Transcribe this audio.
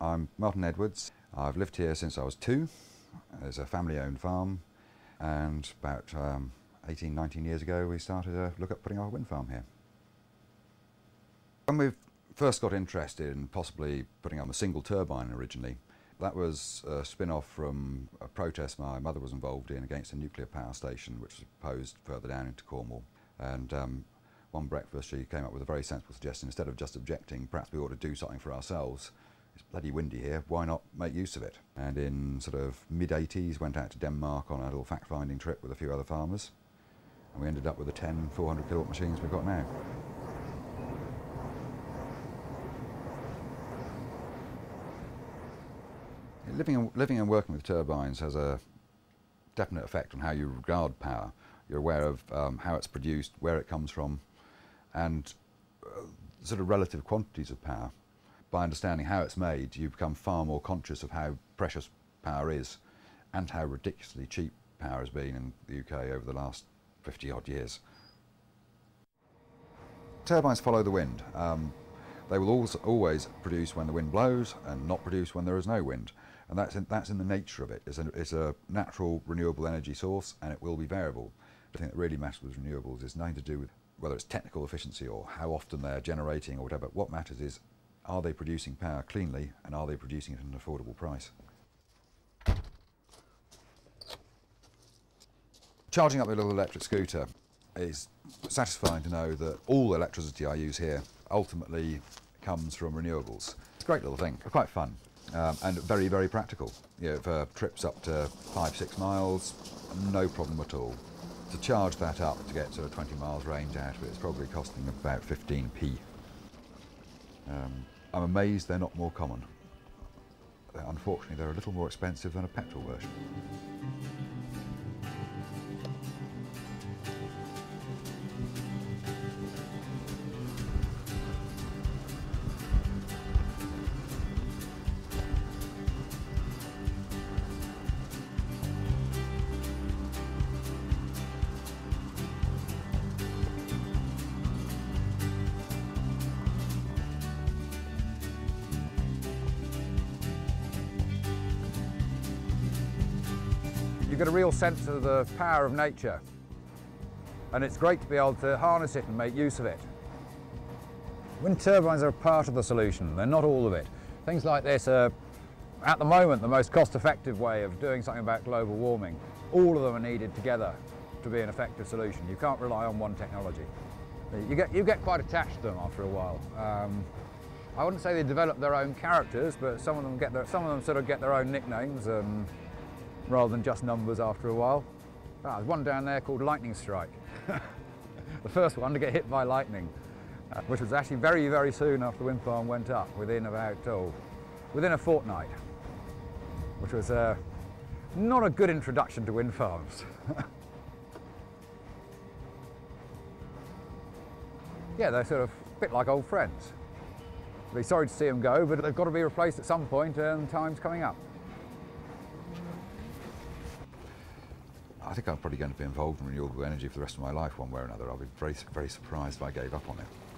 I'm Martin Edwards. I've lived here since I was 2. It's a family-owned farm, and about 18, 19 years ago we started to look at putting our wind farm here. When we first got interested in possibly putting on a single turbine originally, that was a spin-off from a protest my mother was involved in against a nuclear power station which was proposed further down into Cornwall. And one breakfast she came up with a very sensible suggestion. Instead of just objecting, perhaps we ought to do something for ourselves. It's bloody windy here, why not make use of it? And in sort of mid-80s went out to Denmark on a little fact-finding trip with a few other farmers, and we ended up with the 10 400-kilowatt machines we've got now. Living and working with turbines has a definite effect on how you regard power. You're aware of how it's produced, where it comes from, and sort of relative quantities of power. By understanding how it's made, you become far more conscious of how precious power is and how ridiculously cheap power has been in the UK over the last 50-odd years. Turbines follow the wind. They will always produce when the wind blows and not produce when there is no wind. And that's in the nature of it. It's a natural renewable energy source, and it will be variable. The thing that really matters with renewables is nothing to do with whether it's technical efficiency or how often they're generating or whatever. What matters is, are they producing power cleanly, and are they producing it at an affordable price? Charging up the little electric scooter, it's satisfying to know that all the electricity I use here ultimately comes from renewables. It's a great little thing, quite fun, and very, very practical. You know, for trips up to 5-6 miles, no problem at all. To charge that up to get sort of 20 miles range out of it, it's probably costing about 15p. I'm amazed they're not more common. Unfortunately, they're a little more expensive than a petrol version. You get a real sense of the power of nature, and it's great to be able to harness it and make use of it. Wind turbines are a part of the solution, they're not all of it. Things like this are, at the moment, the most cost-effective way of doing something about global warming. All of them are needed together to be an effective solution. You can't rely on one technology. You get quite attached to them after a while. I wouldn't say they develop their own characters, but some of them sort of get their own nicknames, and rather than just numbers after a while. Ah, there's one down there called Lightning Strike. The first one to get hit by lightning, which was actually very, very soon after the wind farm went up, within a fortnight, which was not a good introduction to wind farms. Yeah, they're sort of a bit like old friends. Be sorry to see them go, but they've got to be replaced at some point, and time's coming up. I think I'm probably going to be involved in renewable energy for the rest of my life, one way or another. I'll be very, very surprised if I gave up on it.